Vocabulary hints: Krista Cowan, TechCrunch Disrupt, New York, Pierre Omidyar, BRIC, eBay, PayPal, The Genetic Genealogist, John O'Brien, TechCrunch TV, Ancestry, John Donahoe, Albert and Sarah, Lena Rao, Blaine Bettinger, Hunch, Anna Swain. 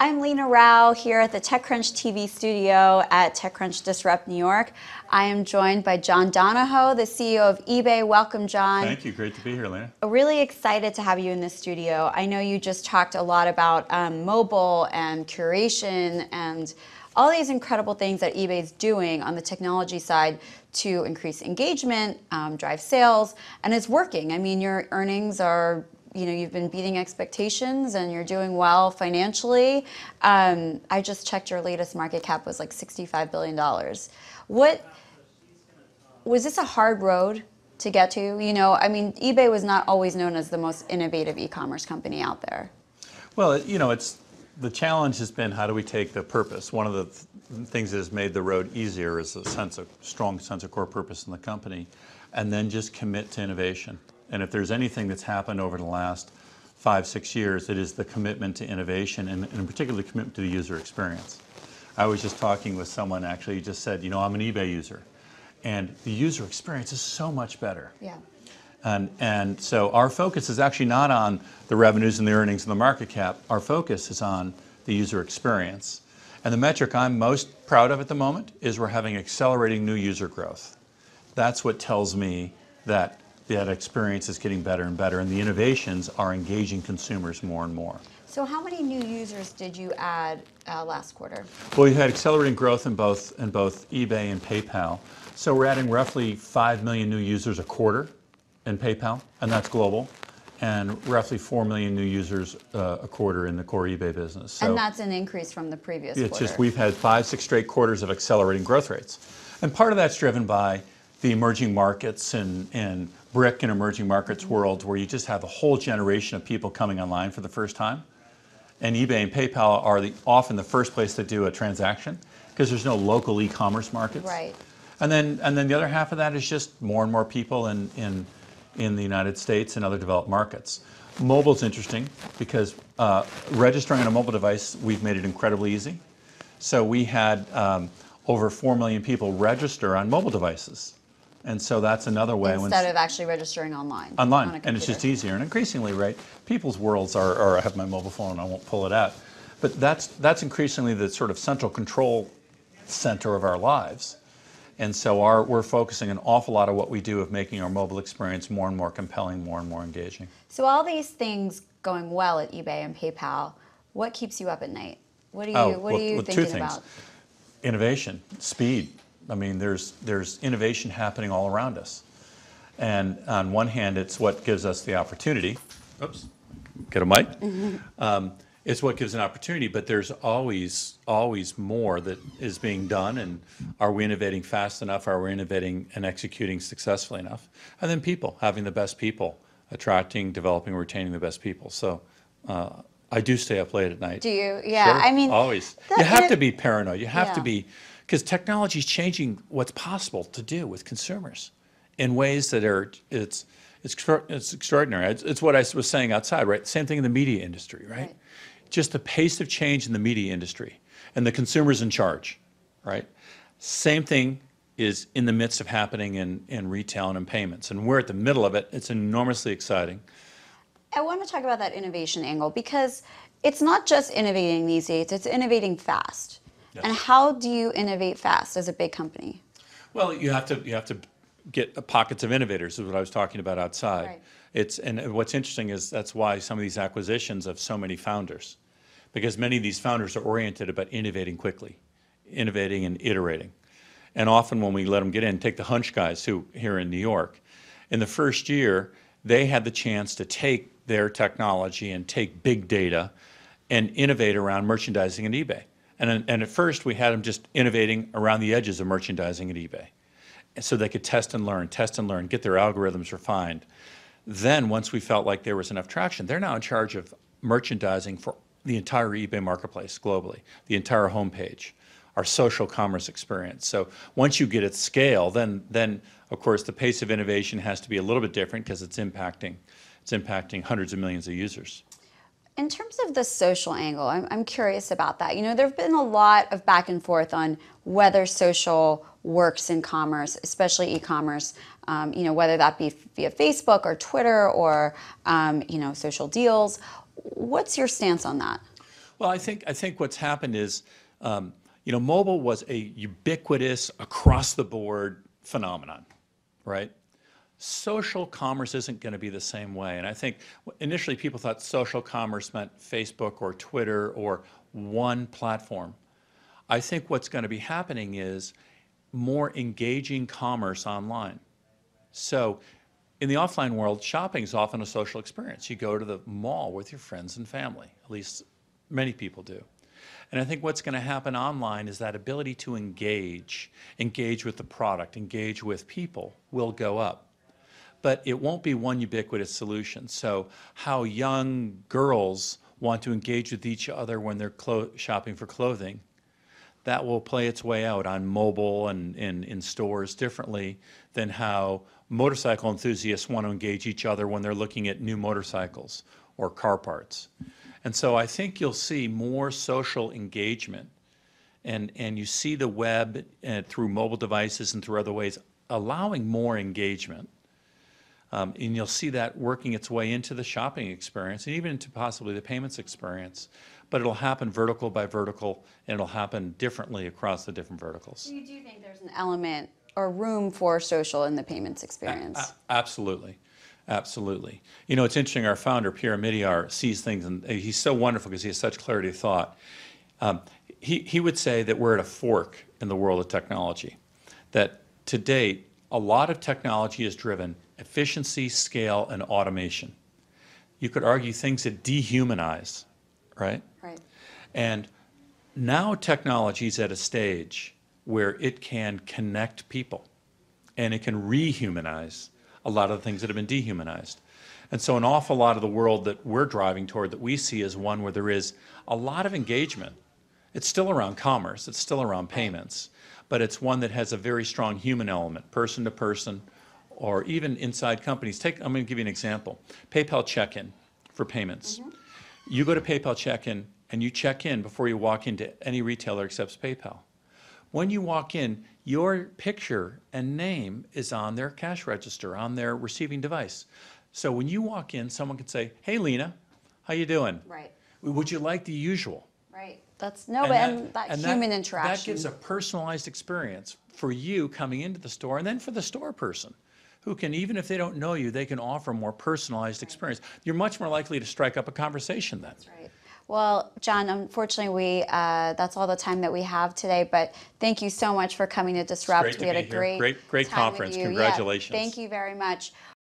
I'm Lena Rao here at the TechCrunch TV studio at TechCrunch Disrupt New York. I am joined by John Donahoe, the CEO of eBay. Welcome, John. Thank you. Great to be here, Lena. Really excited to have you in the studio. I know you just talked a lot about mobile and curation and all these incredible things that eBay's doing on the technology side to increase engagement, drive sales, and it's working. I mean, your earnings are, you know, you've been beating expectations and you're doing well financially. I just checked your latest market cap was like $65 billion. What, was this a hard road to get to? You know, I mean, eBay was not always known as the most innovative e-commerce company out there. Well, you know, the challenge has been, how do we take the purpose? One of the things that has made the road easier is a strong sense of core purpose in the company, and then just commit to innovation. And if there's anything that's happened over the last 5-6 years, it is the commitment to innovation and, particularly the commitment to the user experience. I was just talking with someone actually who just said, you know, I'm an eBay user, and the user experience is so much better. Yeah. And so our focus is actually not on the revenues and the earnings and the market cap. Our focus is on the user experience. And the metric I'm most proud of at the moment is we're having accelerating new user growth. That's what tells me that that experience is getting better and better, and the innovations are engaging consumers more and more. So how many new users did you add last quarter? Well, you had accelerating growth in both eBay and PayPal. So we're adding roughly 5 million new users a quarter in PayPal, and that's global, and roughly 4 million new users a quarter in the core eBay business. So, and that's an increase from the previous quarter. It's just we've had 5-6 straight quarters of accelerating growth rates. And part of that's driven by the emerging markets and BRIC and emerging markets worlds, where you just have a whole generation of people coming online for the first time. And eBay and PayPal are often the first place to do a transaction because there's no local e-commerce markets. Right. And then the other half of that is just more and more people in the United States and other developed markets. Mobile's interesting because registering on a mobile device, we've made it incredibly easy. So we had over 4 million people register on mobile devices. And so that's another way. Instead of actually registering online. Online, and it's just easier. And increasingly, right, people's worlds are I have my mobile phone, I won't pull it out. But that's increasingly the sort of central control center of our lives. And so we're focusing an awful lot of what we do of making our mobile experience more and more compelling, more and more engaging. So all these things going well at eBay and PayPal, what keeps you up at night? What are you thinking about? Innovation, speed. I mean, there's innovation happening all around us. And on one hand, it's what gives us the opportunity. Oops, get a mic. It's what gives an opportunity, but there's always more that is being done, and are we innovating fast enough? Are we innovating and executing successfully enough? And then people, having the best people, attracting, developing, retaining the best people. So I do stay up late at night. Do you? Yeah, sure. I mean, always. You have to be paranoid. You have to be, because technology is changing what's possible to do with consumers in ways that are, it's extraordinary. It's what I was saying outside, right? Same thing in the media industry, right? Just the pace of change in the media industry, and the consumer's in charge, right? Same thing is in the midst of happening in retail and in payments, and we're at the middle of it. It's enormously exciting. I want to talk about that innovation angle, because it's not just innovating these days, it's innovating fast. Yes. And how do you innovate fast as a big company? Well, you have to get pockets of innovators, is what I was talking about outside. Right. And what's interesting is that's why some of these acquisitions of so many founders, because many of these founders are oriented about innovating quickly, innovating and iterating. And often when we let them get in, take the Hunch guys who here in New York, in the first year, they had the chance to take their technology and take big data and innovate around merchandising and eBay. And at first we had them just innovating around the edges of merchandising and eBay. So they could test and learn, get their algorithms refined. Then once we felt like there was enough traction, they're now in charge of merchandising for the entire eBay marketplace globally, the entire homepage, our social commerce experience. So once you get at scale, then of course the pace of innovation has to be a little bit different, because it's impacting hundreds of millions of users. In terms of the social angle, I'm curious about that. You know, there have been a lot of back and forth on whether social works in commerce, especially e-commerce, you know, whether that be via Facebook or Twitter or, you know, social deals. What's your stance on that? Well, I think what's happened is, you know, mobile was a ubiquitous, across-the-board phenomenon, right? Social commerce isn't going to be the same way. And I think initially people thought social commerce meant Facebook or Twitter or one platform. I think what's going to be happening is more engaging commerce online. So in the offline world, shopping is often a social experience. You go to the mall with your friends and family, at least many people do. And I think what's going to happen online is that ability to engage with the product, engage with people will go up. But it won't be one ubiquitous solution. So how young girls want to engage with each other when they're shopping for clothing, that will play its way out on mobile and in stores differently than how motorcycle enthusiasts want to engage each other when they're looking at new motorcycles or car parts. And so I think you'll see more social engagement, and you see the web through mobile devices and through other ways allowing more engagement. And you'll see that working its way into the shopping experience and even into possibly the payments experience. But it'll happen vertical by vertical, and it'll happen differently across the different verticals. So you do think there's an element or room for social in the payments experience? Absolutely. Absolutely. You know, it's interesting, our founder, Pierre Omidyar, sees things, and he's so wonderful because he has such clarity of thought. He would say that we're at a fork in the world of technology, that to date, a lot of technology has driven efficiency, scale, and automation. You could argue things that dehumanize, right? Right. And now technology's at a stage where it can connect people, and it can rehumanize a lot of the things that have been dehumanized. And so an awful lot of the world that we're driving toward that we see is one where there is a lot of engagement. It's still around commerce, it's still around payments, but it's one that has a very strong human element, person to person, or even inside companies. I'm going to give you an example. PayPal check-in for payments. Mm-hmm. You go to PayPal check-in and you check in before you walk into any retailer that accepts PayPal. When you walk in, your picture and name is on their cash register, on their receiving device. So when you walk in, someone can say, "Hey, Lena, how you doing? Right. Would you like the usual?" Right. That's no, and that human interaction. That gives a personalized experience for you coming into the store, and then for the store person, who can, even if they don't know you, they can offer a more personalized experience. You're much more likely to strike up a conversation then. That's right. Well, John, unfortunately, that's all the time that we have today, but thank you so much for coming to Disrupt. We had a great time with you. Great conference. Congratulations. Yeah, thank you very much.